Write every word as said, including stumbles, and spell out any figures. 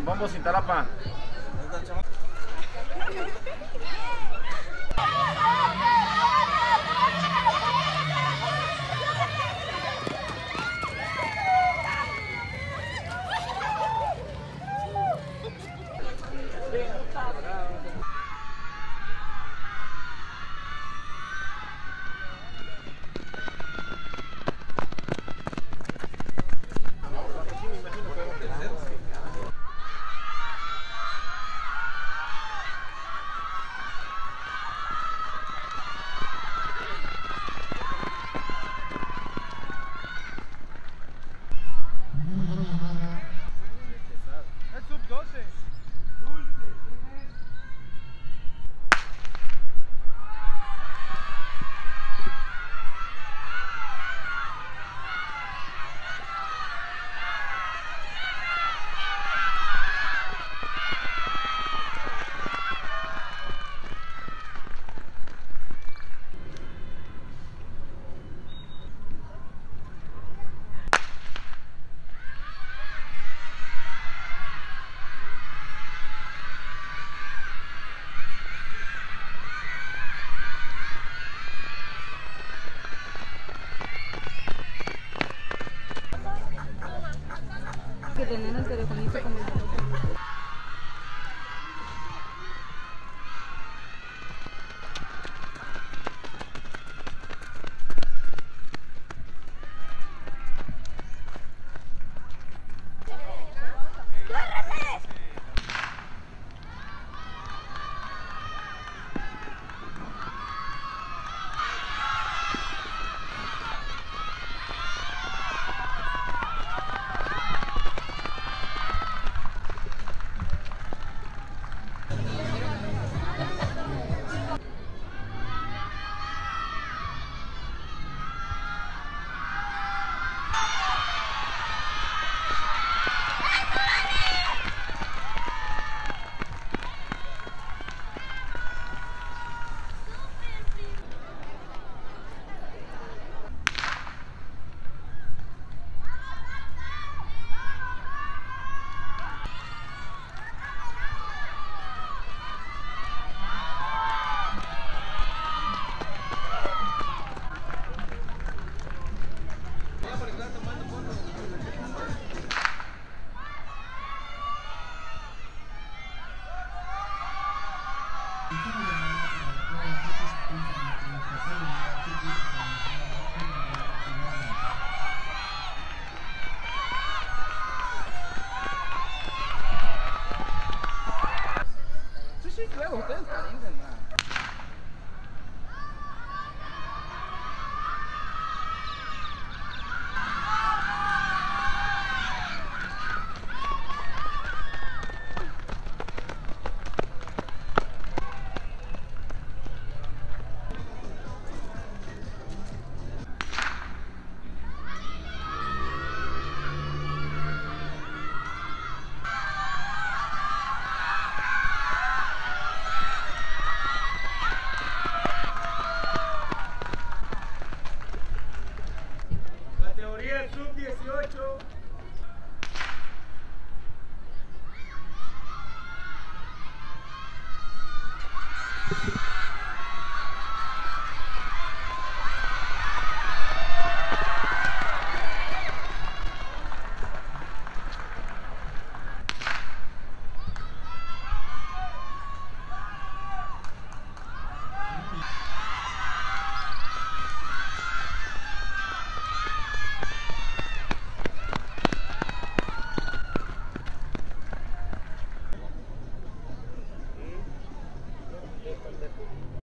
Chimbombo, Cintalapa. Claro, ustedes calientan.